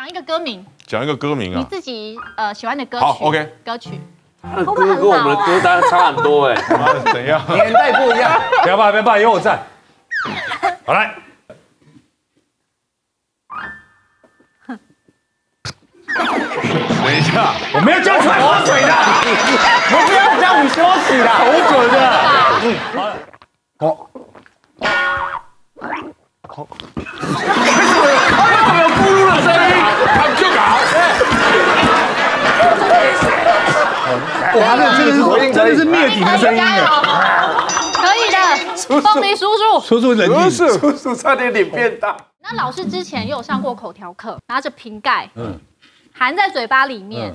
讲一个歌名，讲一个歌名啊，你自己喜欢的歌曲。好 ，OK， 歌曲。他的歌跟我们的歌单差很多哎，怎样？年代不一样。别怕别怕，有我在。好来。 等一下，我没有叫你口水的，我不要叫你羞耻的，口水的。好，为什么有咕噜的声音？他们就搞。哇，那这个是真的是灭顶的声音了。可以的，凤梨叔叔，叔叔差点脸变大。那老师之前也有上过口条课，拿着瓶盖，嗯。 含在嘴巴里面，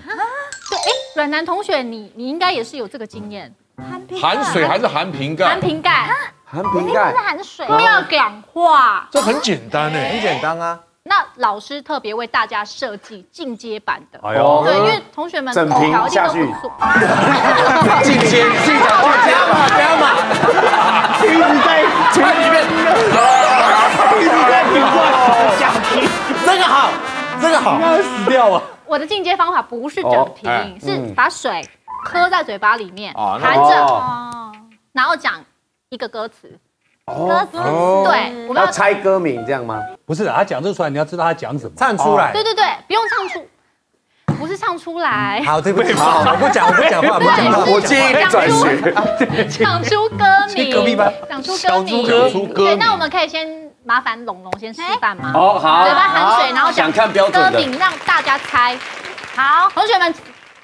对，哎，阮南同学，你应该也是有这个经验，含水还是含瓶盖？含瓶盖，含瓶盖是含水，不要讲话，这很简单哎，很简单啊。那老师特别为大家设计进阶版的，哎呦，对，因为同学们整瓶下去，进阶，进阶，加码，加码，一直在嘴里面，一直在顶撞，下去，这个好。 这个好，应该死掉啊！我的进阶方法不是整瓶，是把水喝在嘴巴里面，含着，然后讲一个歌词。歌词，对，我们要猜歌名，这样吗？不是，他讲这出来，你要知道他讲什么，唱出来。对对对，不用唱出，不是唱出来。好，对不起，我不讲，我不讲话，不讲话，我建议你转学。讲出歌名，讲出歌名，讲出歌名。对，那我们可以先。 麻烦龙龙先示范吗？哦，好，嘴巴含水，然后讲歌名，让大家猜。好，同学们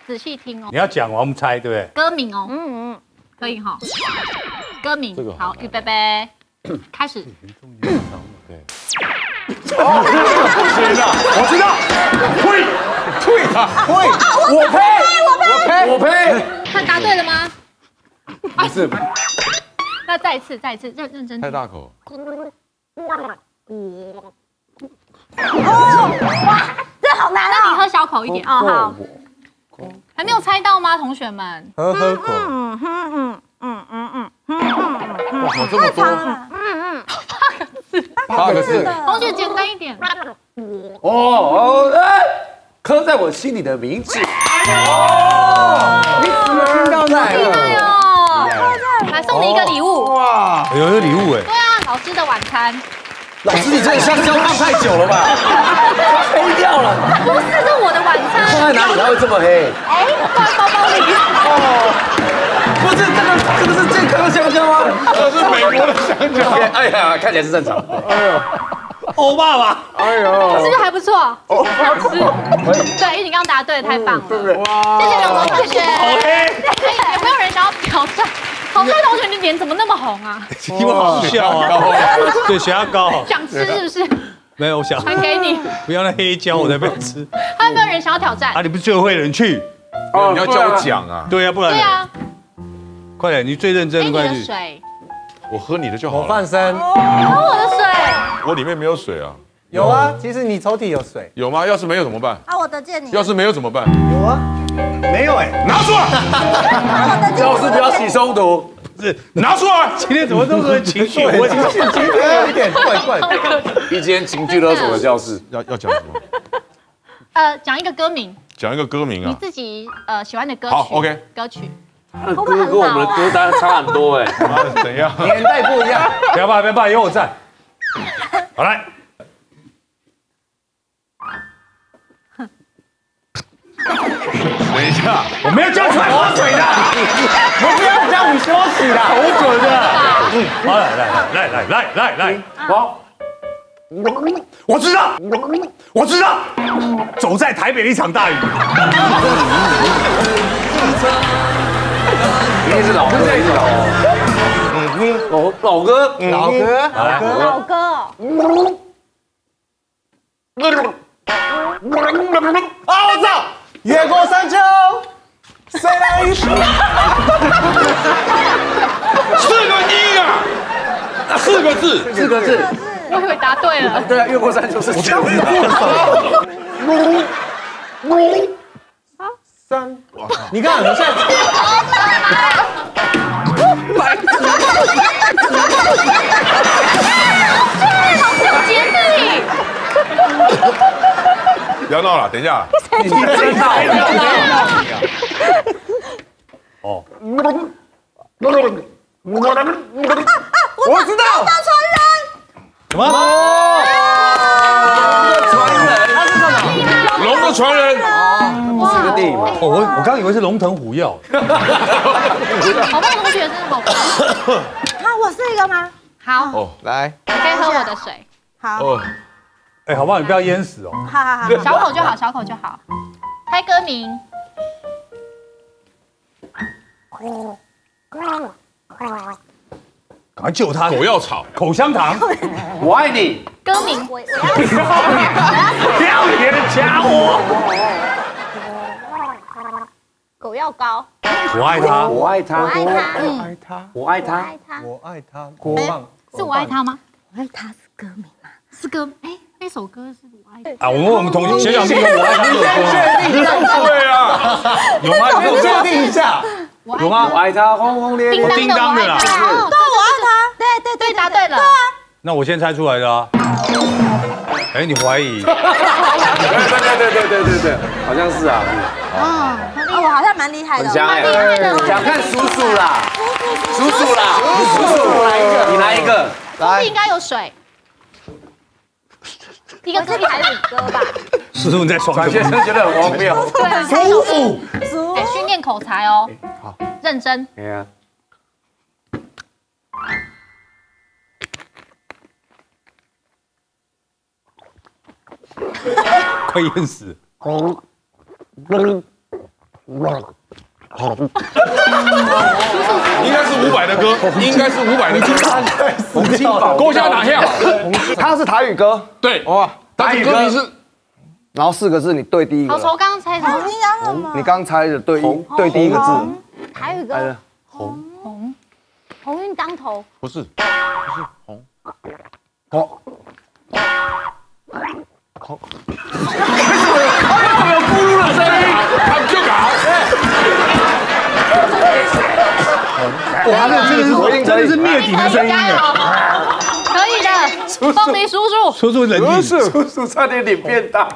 仔细听哦。你要讲，我们猜，对不对？歌名哦，嗯嗯，可以哈。歌名，好，预备备，开始。对。哦，不行的，我知道。呸！退他！呸！我呸！我呸！他答对了吗？不是。那再一次，再一次，认真。太大口。 哇，这好难啊！那你喝小口一点啊，好。还没有猜到吗，同学们？喝口。哇，这么多。8个字。同学简单一点。刻在我心里的名字。你怎么听到那？厉害哦！来送你一个礼物。哇，有一个礼物哎。对啊。 老师的晚餐，老师你这个香蕉放太久了吧？黑掉了。不是，是我的晚餐。放在哪里才会这么黑？哎，放包包里。哦，不是这个是健康的香蕉吗？这是美国的香蕉。哎呀，看起来是正常。哎呦，欧巴吧？哎呦，是不是还不错？哦，好吃。对，玉婷刚答对，太棒了，对不对？哇，谢谢刘同学。OK。有没有人想要挑战？ 好帅同学，你脸怎么那么红啊？因为好笑啊，对，血压高。想吃是不是？没有，我想传给你。不要那黑椒，我才不要吃。还有没有人想要挑战？啊，你不是最会的人去，你要叫我讲啊。对啊，不然。对啊。快点，你最认真的。你的水。我喝你的就好了。我放生。你喝我的水。我里面没有水啊。有啊，其实你抽屉有水。有吗？要是没有怎么办？啊，我的借你。要是没有怎么办？有啊。 没有哎，拿出来！教师不要起冲突，是拿出来。今天怎么都是情绪？我今天有点怪怪的。一间情绪勒索的教室，要讲什么？讲一个歌名。讲一个歌名啊！你自己喜欢的歌曲。好 ，OK。歌曲。他的歌跟我们的歌单差很多哎，怎样？年代不一样。别怕别怕，有我在。好来。 等一下，我没有叫你口水的，我不要叫你羞耻的，口水的。好，来，好，我知道，走在台北的一场大雨。一定是老歌，老歌。 啊！我知道，越过山丘，谁来一首？4个字。我以为答对了。对啊，越过山丘是这样子。3，你看，你现在。白痴！老师有洁癖。不要闹了，等一下。你真闹！哦。我知道。到传人。什么？传人，他是什么？龙的传人。哦，不是一个电影吗？哦，我刚以为是龙腾虎跃。好棒，同学真的好棒。好，我是一个吗？好。哦，来。你可以喝我的水。好。 哎，好不好？你不要淹死哦！好好好，小口就好，小口就好。猜歌名。赶快救他！狗药草、口香糖，我爱你。歌名。我要你，不要你的家伙。狗药膏。我爱他，我爱他，我爱他，我爱他，我爱他，我爱他。是我爱他吗？我爱他是歌名吗？是歌，哎。 那首歌是我爱啊！我们同学想听我爱他这首歌，对啊，有吗？我确定一下，有吗？我爱他轰轰烈烈，叮当的啦，对，我爱他，对对对，答对了。那我先猜出来的啊。哎，你怀疑？对，好像是啊。啊，我好像蛮厉害的，蛮厉害的。想看叔叔啦，叔叔来一个，你来一个，叔叔应该有水。 一个歌名还是歌吧？师傅你在爽什么？学生觉得很荒谬。舒服，舒服。哎，训练口才哦。好，认真。哎呀。快淹死！应该是伍佰的歌，应该是伍佰的歌。洪金宝，勾下打下，他是台语歌。对，哇，台语歌名是，然后四个字你对第一个。我从刚猜什么？你刚猜的对第一个字。台语歌。红，鸿运当头。不是红，红。 为什么有咕噜的声音？他们就搞。哇，那这个是真的是灭顶的声音哎！可以的，凤梨叔叔，叔叔冷静，叔叔差点脸变大。